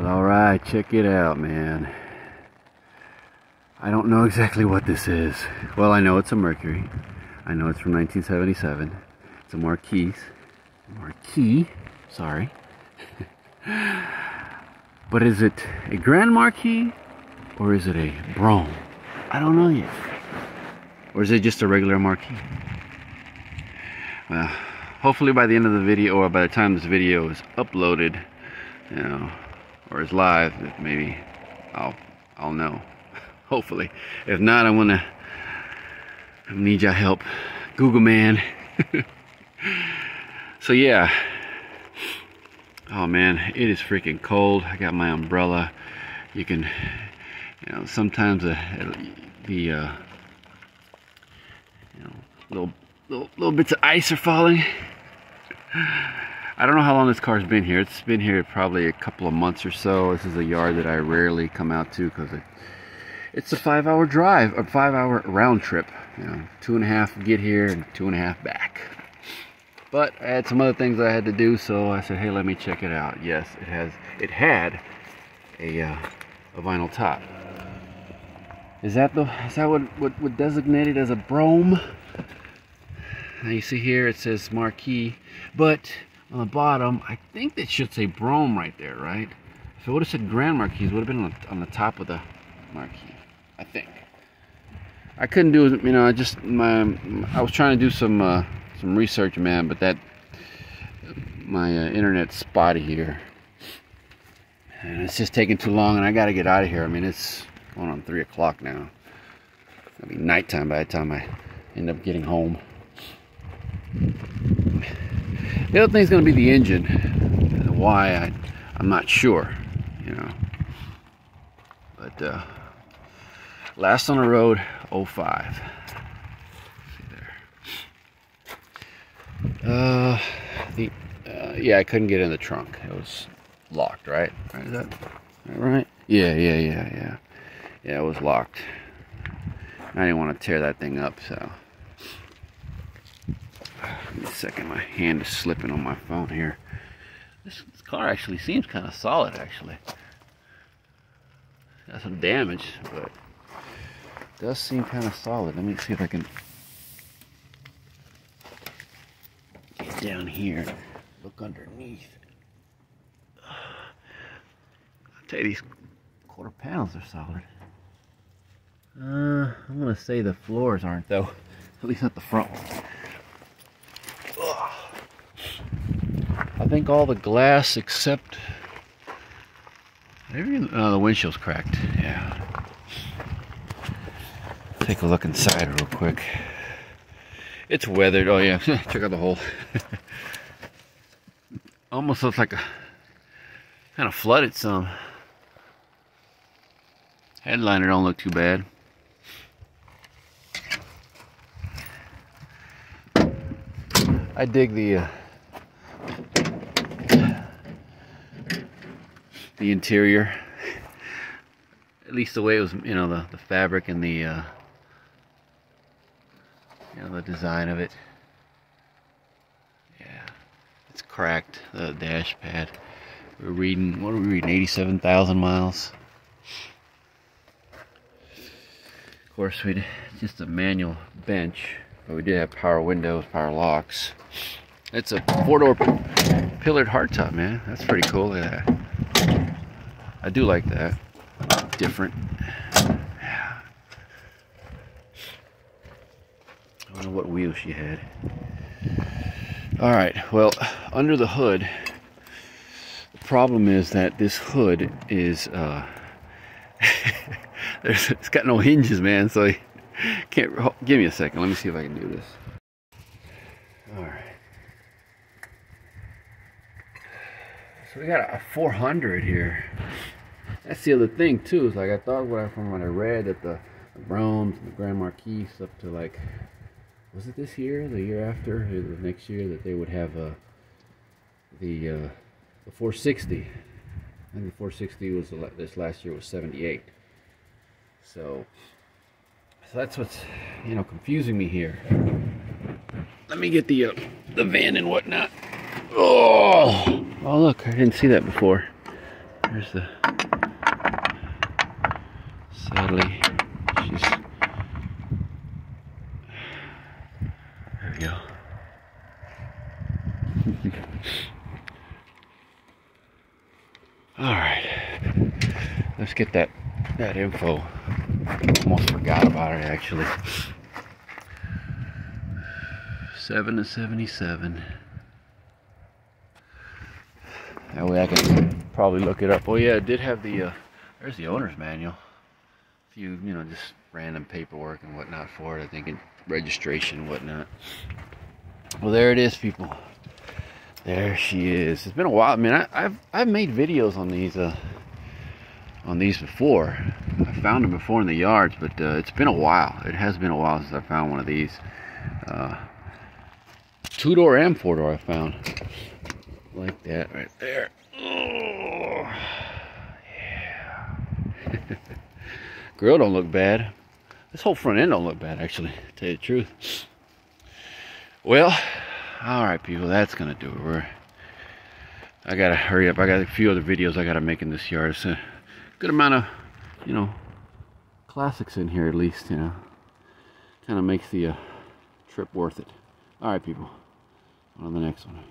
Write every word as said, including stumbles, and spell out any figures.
But alright, check it out, man. I don't know exactly what this is. Well, I know it's a Mercury. I know it's from nineteen seventy-seven. It's a Marquis. Marquis? Sorry. But is it a Grand Marquis? Or is it a Brougham? I don't know yet. Or is it just a regular Marquis? Well, hopefully by the end of the video, or by the time this video is uploaded, you know, or is live, maybe I'll I'll know. Hopefully. If not, I'm gonna I need your help, Google man. So yeah. Oh man, it is freaking cold. I got my umbrella. You can, you know, sometimes the the uh, you know, little little little bits of ice are falling. I don't know how long this car's been here. It's been here probably a couple of months or so. This is a yard that I rarely come out to because it, it's a five-hour drive, a five-hour round trip. You know, two and a half get here and two and a half back. But I had some other things I had to do, so I said, "Hey, let me check it out." Yes, it has. It had a uh, a vinyl top. Is that the? Is that what what, what designated as a Brougham? Now you see here it says Marquis, but on the bottom, I think that should say Brougham right there, right? If it would have said Grand Marquis, it would have been on the, on the top of the Marquis, I think. I couldn't do it, you know. I just my I was trying to do some. Uh, Some research, man, but that my uh, internet's spotty here, and it's just taking too long. And I gotta get out of here. I mean, it's going on three o'clock now. It'll be nighttime by the time I end up getting home. The other thing's gonna be the engine, and why I, I'm not sure, you know. But uh, last on the road, oh five. Uh, the uh, yeah, I couldn't get in the trunk. It was locked, right? Right, is that right? Yeah, yeah, yeah, yeah. Yeah, it was locked. I didn't want to tear that thing up, so. Give me a second, my hand is slipping on my phone here. This, this car actually seems kind of solid, actually. Got some damage, but it does seem kind of solid. Let me see if I can. Down here, look underneath. I'll tell you, these quarter panels are solid. Uh, I'm gonna say the floors aren't, though. At least not the front one. Ugh. I think all the glass except maybe uh, the windshield's cracked. Yeah. Take a look inside real quick. It's weathered. Oh yeah, check out the hole. Almost looks like a kind of flooded some. Headliner don't look too bad. I dig the uh, the interior. At least the way it was, you know, the the fabric and the. Uh, You know, the design of it. Yeah, it's cracked. The dash pad. We're reading. What are we reading? eighty-seven thousand miles. Of course, we just a manual bench, but we did have power windows, power locks. It's a four-door pillared hardtop, man. That's pretty cool. Look at that. I do like that. Different. I don't know what wheel she had. All right, well, under the hood, the problem is that this hood is uh there's, it's got no hinges, man, so you can't. Give me a second, let me see if I can do this. All right, so we got a four hundred here. That's the other thing too, is like I thought from when I read that the, the Broughams and the Grand Marquis up to like, was it this year, the year after, or the next year, that they would have uh, the, uh, the four sixty? And the four sixty was, this last year was seventy-eight. So, so that's what's, you know, confusing me here. Let me get the uh, the van and whatnot. Oh, oh look, I didn't see that before. Where's the... Sadly, she's... There we go. Alright. Let's get that, that info. Almost forgot about it, actually. seven to seventy-seven. That way I can probably look it up. Oh yeah, I did have the, uh, there's the owner's manual. A few, you know, just random paperwork and whatnot for it. I think it, registration and whatnot. Well, there it is, people. There she is. It's been a while, man. I, I've I've made videos on these uh on these before. I found them before in the yards, but uh, it's been a while. It has been a while since I found one of these. Uh, two-door and four-door I found. Like that right there. Oh, yeah. Grill don't look bad. This whole front end don't look bad, actually, to tell you the truth. Well, all right, people, that's gonna do it. We're, I gotta hurry up. I got a few other videos I gotta make in this yard. It's a good amount of, you know, classics in here at least. You know, kind of makes the uh, trip worth it. All right, people, on to the next one.